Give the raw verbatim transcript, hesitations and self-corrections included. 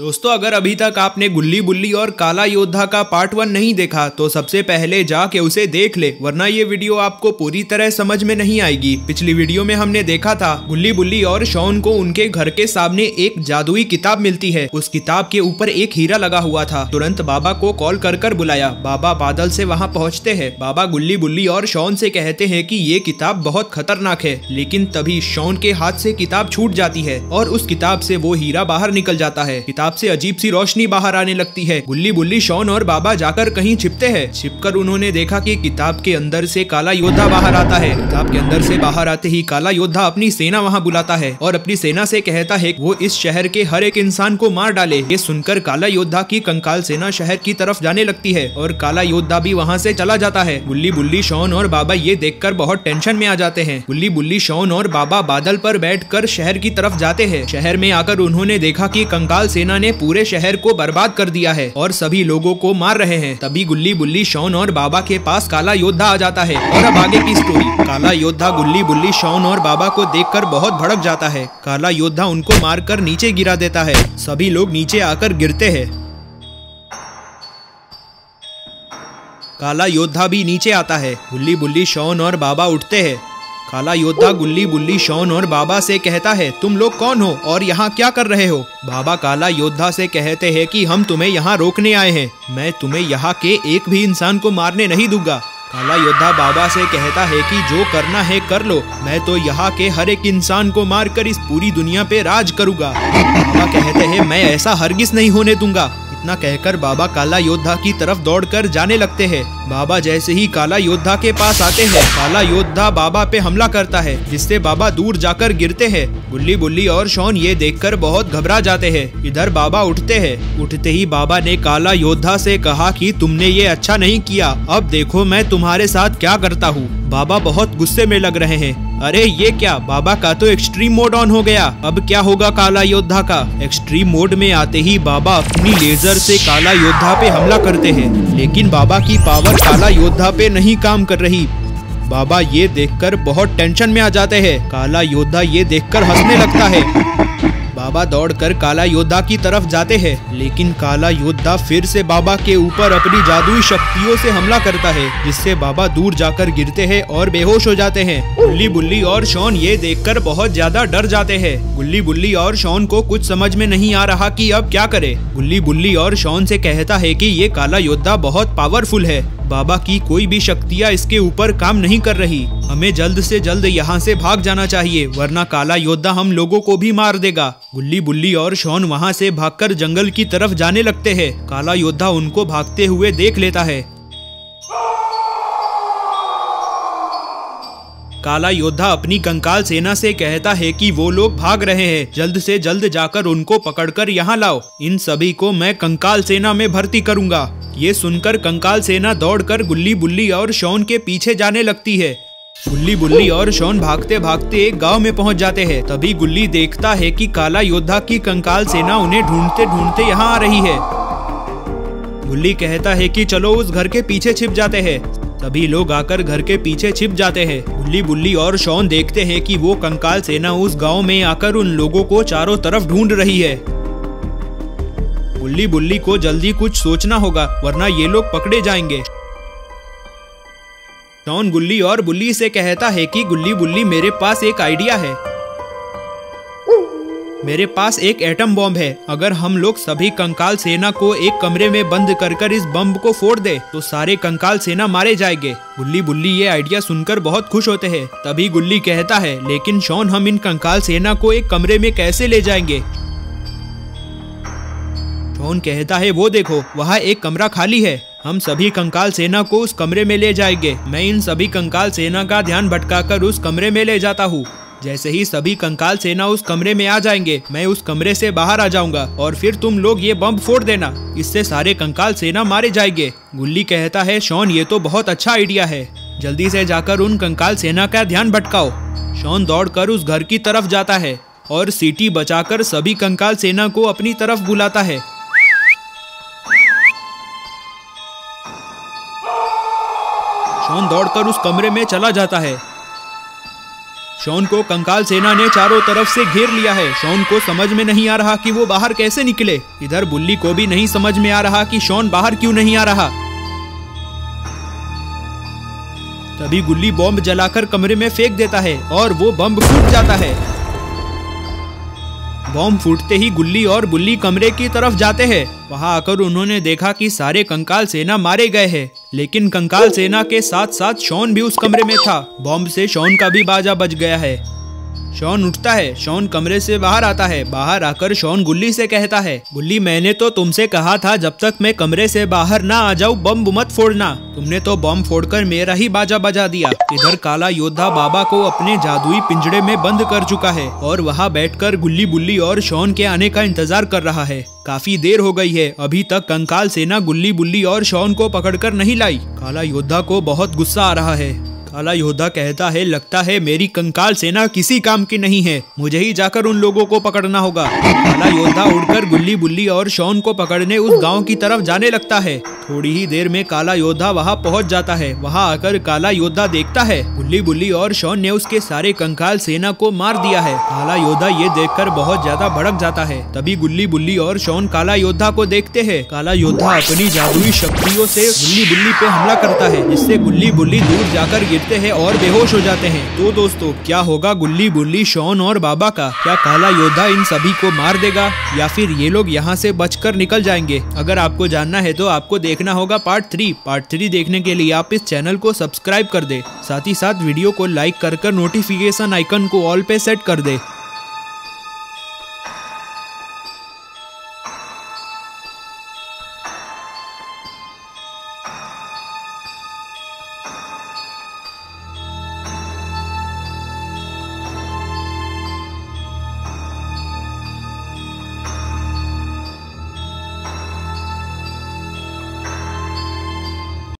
दोस्तों अगर अभी तक आपने गुल्ली बुल्ली और काला योद्धा का पार्ट वन नहीं देखा तो सबसे पहले जाके उसे देख ले, वरना ये वीडियो आपको पूरी तरह समझ में नहीं आएगी। पिछली वीडियो में हमने देखा था गुल्ली बुल्ली और शॉन को उनके घर के सामने एक जादुई किताब मिलती है। उस किताब के ऊपर एक हीरा लगा हुआ था। तुरंत बाबा को कॉल कर कर बुलाया। बाबा बादल से वहाँ पहुँचते है। बाबा गुल्ली बुल्ली और शॉन से कहते हैं कि ये किताब बहुत खतरनाक है, लेकिन तभी शॉन के हाथ से किताब छूट जाती है और उस किताब से वो हीरा बाहर निकल जाता है। से अजीब सी रोशनी बाहर आने लगती है। गुल्ली बुल्ली शॉन और बाबा जाकर कहीं छिपते हैं। छिपकर उन्होंने देखा कि किताब के अंदर से काला योद्धा बाहर आता है। किताब के अंदर से बाहर आते ही काला योद्धा अपनी सेना वहां बुलाता है और अपनी सेना से कहता है वो इस शहर के हर एक इंसान को मार डाले। ये सुनकर काला योद्धा की कंकाल सेना शहर की तरफ जाने लगती है और काला योद्धा भी वहाँ से चला जाता है। गुल्ली बुल्ली शॉन और बाबा ये देखकर बहुत टेंशन में आ जाते हैं। गुल्ली बुल्ली शॉन और बाबा बादल पर बैठकर शहर की तरफ जाते हैं। शहर में आकर उन्होंने देखा कि कंकाल सेना ने पूरे शहर को बर्बाद कर दिया है और सभी लोगों को मार रहे हैं। तभी गुल्ली बुल्ली शॉन और बाबा के पास काला योद्धा आ जाता है और अब आगे की स्टोरी। काला योद्धा गुल्ली बुल्ली शॉन और बाबा को देखकर बहुत भड़क जाता है। काला योद्धा उनको मारकर नीचे गिरा देता है। सभी लोग नीचे आकर गिरते हैं। काला योद्धा भी नीचे आता है। गुल्ली बुल्ली शॉन और बाबा उठते हैं। काला योद्धा गुल्ली बुल्ली शॉन और बाबा से कहता है तुम लोग कौन हो और यहाँ क्या कर रहे हो। बाबा काला योद्धा से कहते हैं कि हम तुम्हें यहाँ रोकने आए हैं। मैं तुम्हें यहाँ के एक भी इंसान को मारने नहीं दूंगा। काला योद्धा बाबा से कहता है कि जो करना है कर लो, मैं तो यहाँ के हर एक इंसान को मारकर इस पूरी दुनिया पे राज करूँगा। बाबा कहते हैं मैं ऐसा हरगिज नहीं होने दूंगा। इतना कहकर बाबा काला योद्धा की तरफ दौड़कर जाने लगते हैं। बाबा जैसे ही काला योद्धा के पास आते हैं, काला योद्धा बाबा पे हमला करता है, जिससे बाबा दूर जाकर गिरते हैं। गुल्ली बुल्ली और शॉन ये देखकर बहुत घबरा जाते हैं। इधर बाबा उठते हैं। उठते ही बाबा ने काला योद्धा से कहा कि तुमने ये अच्छा नहीं किया, अब देखो मैं तुम्हारे साथ क्या करता हूँ। बाबा बहुत गुस्से में लग रहे हैं। अरे ये क्या, बाबा का तो एक्सट्रीम मोड ऑन हो गया। अब क्या होगा काला योद्धा का। एक्सट्रीम मोड में आते ही बाबा अपनी लेजर से काला योद्धा पे हमला करते हैं, लेकिन बाबा की पावर काला योद्धा पे नहीं काम कर रही। बाबा ये देखकर बहुत टेंशन में आ जाते हैं। काला योद्धा ये देखकर हंसने लगता है। बाबा दौड़कर काला योद्धा की तरफ जाते हैं, लेकिन काला योद्धा फिर से बाबा के ऊपर अपनी जादुई शक्तियों से हमला करता है, जिससे बाबा दूर जाकर गिरते हैं और बेहोश हो जाते हैं। गुल्ली बुल्ली और शॉन ये देखकर बहुत ज्यादा डर जाते हैं। गुल्ली बुल्ली और शॉन को कुछ समझ में नहीं आ रहा कि अब क्या करे। गुल्ली बुल्ली और शॉन से कहता है कि ये काला योद्धा बहुत पावरफुल है, बाबा की कोई भी शक्तियाँ इसके ऊपर काम नहीं कर रही। हमें जल्द से जल्द यहाँ से भाग जाना चाहिए, वरना काला योद्धा हम लोगों को भी मार देगा। गुल्ली बुल्ली और शॉन वहाँ से भागकर जंगल की तरफ जाने लगते हैं। काला योद्धा उनको भागते हुए देख लेता है। काला योद्धा अपनी कंकाल सेना से कहता है कि वो लोग भाग रहे हैं, जल्द से जल्द जाकर उनको पकड़कर यहाँ लाओ। इन सभी को मैं कंकाल सेना में भर्ती करूँगा। ये सुनकर कंकाल सेना दौड़कर गुल्ली बुल्ली और शॉन के पीछे जाने लगती है। गुल्ली बुल्ली और शॉन भागते भागते एक गांव में पहुंच जाते हैं। तभी गुल्ली देखता है कि काला योद्धा की कंकाल सेना उन्हें ढूंढते ढूंढते यहाँ आ रही है। गुल्ली कहता है कि चलो उस घर के पीछे छिप जाते हैं। तभी लोग आकर घर के पीछे छिप जाते हैं। गुल्ली बुल्ली और शॉन देखते हैं कि वो कंकाल सेना उस गाँव में आकर उन लोगों को चारों तरफ ढूंढ रही है। गुल्ली बुल्ली को जल्दी कुछ सोचना होगा, वरना ये लोग पकड़े जाएंगे। शॉन गुल्ली और बुल्ली से कहता है कि गुल्ली बुल्ली मेरे पास एक आइडिया है। मेरे पास एक एटम बॉम्ब है। अगर हम लोग सभी कंकाल सेना को एक कमरे में बंद कर कर इस बम को फोड़ दे तो सारे कंकाल सेना मारे जाएंगे। गुल्ली बुल्ली ये आइडिया सुनकर बहुत खुश होते हैं। तभी गुल्ली कहता है लेकिन शॉन हम इन कंकाल सेना को एक कमरे में कैसे ले जाएंगे। शॉन कहता है वो देखो वहाँ एक कमरा खाली है, हम सभी कंकाल सेना को उस कमरे में ले जाएंगे। मैं इन सभी कंकाल सेना का ध्यान भटकाकर उस कमरे में ले जाता हूँ। जैसे ही सभी कंकाल सेना उस कमरे में आ जाएंगे, मैं उस कमरे से बाहर आ जाऊंगा और फिर तुम लोग ये बम फोड़ देना, इससे सारे कंकाल सेना मारे जाएंगे। गुल्ली कहता है शॉन ये तो बहुत अच्छा आइडिया है, जल्दी से जाकर उन कंकाल सेना का ध्यान भटकाओ। शॉन दौड़कर उस घर की तरफ जाता है और सीटी बचाकर सभी कंकाल सेना को अपनी तरफ बुलाता है। शॉन दौड़कर उस कमरे में चला जाता है। शॉन को कंकाल सेना ने चारों तरफ से घेर लिया है। शॉन को समझ में नहीं आ रहा कि वो बाहर कैसे निकले। इधर बुल्ली को भी नहीं समझ में आ रहा कि शॉन बाहर क्यों नहीं आ रहा। तभी गुल्ली बॉम्ब जलाकर कमरे में फेंक देता है और वो बम फूट जाता है। बॉम्ब फूटते ही गुल्ली और बुल्ली कमरे की तरफ जाते हैं। वहां आकर उन्होंने देखा कि सारे कंकाल सेना मारे गए हैं, लेकिन कंकाल सेना के साथ साथ शॉन भी उस कमरे में था। बॉम्ब से शॉन का भी बाजा बच गया है। शॉन उठता है। शॉन कमरे से बाहर आता है। बाहर आकर शॉन गुल्ली से कहता है, गुल्ली मैंने तो तुमसे कहा था जब तक मैं कमरे से बाहर ना आ जाऊं बम मत फोड़ना, तुमने तो बम फोड़कर मेरा ही बाजा बजा दिया। इधर काला योद्धा बाबा को अपने जादुई पिंजड़े में बंद कर चुका है और वहां बैठकर गुल्ली बुल्ली और शॉन के आने का इंतजार कर रहा है। काफी देर हो गई है, अभी तक कंकाल सेना गुल्ली बुल्ली और शॉन को पकड़कर नहीं लाई। काला योद्धा को बहुत गुस्सा आ रहा है। काला योद्धा कहता है, लगता है मेरी कंकाल सेना किसी काम की नहीं है, मुझे ही जाकर उन लोगों को पकड़ना होगा। काला योद्धा उड़कर गुल्ली बुल्ली और शॉन को पकड़ने उस गांव की तरफ जाने लगता है। थोड़ी ही देर में काला योद्धा वहां पहुंच जाता है। वहां आकर काला योद्धा देखता है गुल्ली बुल्ली और शॉन ने उसके सारे कंकाल सेना को मार दिया है। काला योद्धा ये देखकर बहुत ज्यादा भड़क जाता है। तभी गुल्ली बुल्ली और शॉन काला योद्धा को देखते है। काला योद्धा अपनी जादुई शक्तियों से गुल्ली बुल्ली पे हमला करता है, जिससे गुल्ली बुल्ली दूर जाकर हैं और बेहोश हो जाते हैं। तो दोस्तों, क्या होगा गुल्ली बुल्ली, शॉन और बाबा का? क्या काला योद्धा इन सभी को मार देगा या फिर ये लोग यहाँ से बचकर निकल जाएंगे? अगर आपको जानना है तो आपको देखना होगा पार्ट थ्री। पार्ट थ्री देखने के लिए आप इस चैनल को सब्सक्राइब कर दे, साथ ही साथ वीडियो को लाइक कर कर नोटिफिकेशन आइकन को ऑल पे सेट कर दे।